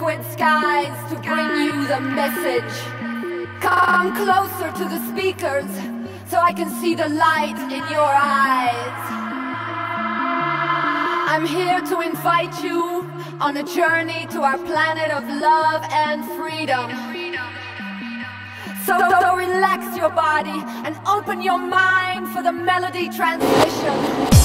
liquid skies to bring you the message. Come closer to the speakers so I can see the light in your eyes. I'm here to invite you on a journey to our planet of love and freedom. So relax your body and open your mind for the melody transmission.